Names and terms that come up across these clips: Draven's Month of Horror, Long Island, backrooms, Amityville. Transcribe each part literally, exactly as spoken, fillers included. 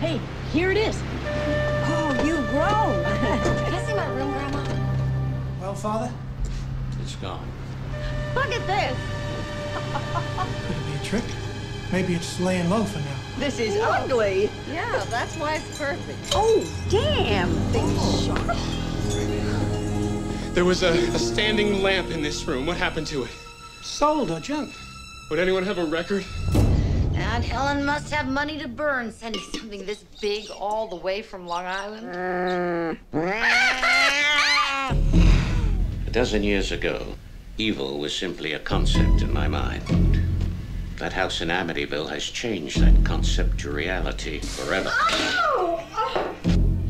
Hey, here it is. Oh, you've grown. Can I see my room, Grandma? Well, Father? It's gone. Look at this. Could it be a trick? Maybe it's laying low for now. This is Whoa. ugly. Yeah, that's why it's perfect. Oh, damn. Things sharp. There was a, a standing lamp in this room. What happened to it? Sold or junked. Would anyone have a record? And Helen must have money to burn, sending something this big all the way from Long Island. A dozen years ago, evil was simply a concept in my mind. That house in Amityville has changed that concept to reality forever. Oh! Oh!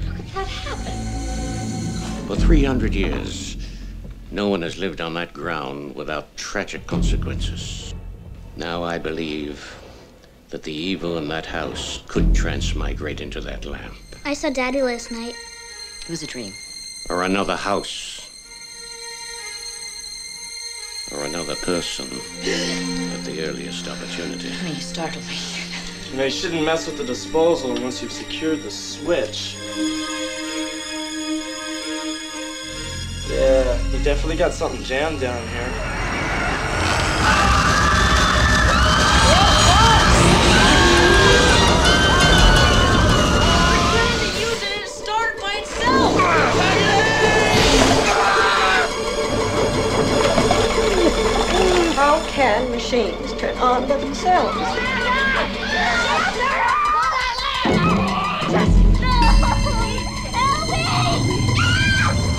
How could that happen? For three hundred years, no one has lived on that ground without tragic consequences. Now I believe that the evil in that house could transmigrate into that lamp. I saw Daddy last night. It was a dream. Or another house. Or another person at the earliest opportunity. I mean, you startled me. You know, you shouldn't mess with the disposal once you've secured the switch. Yeah, you definitely got something jammed down here. I tried to use it and it started by itself. How can machines turn on themselves?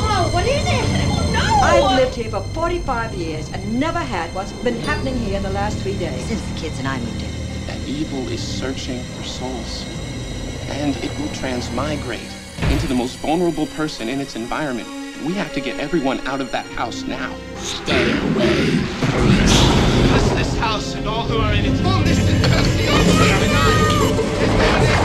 Oh, what is it? No! I've lived here for forty-five years and never had what's been happening here in the last three days. Since the kids and I moved in. That evil is searching for souls. And it will transmigrate into the most vulnerable person in its environment. We have to get everyone out of that house now. Stay away. Bless this house and all who are in it. Oh, listen,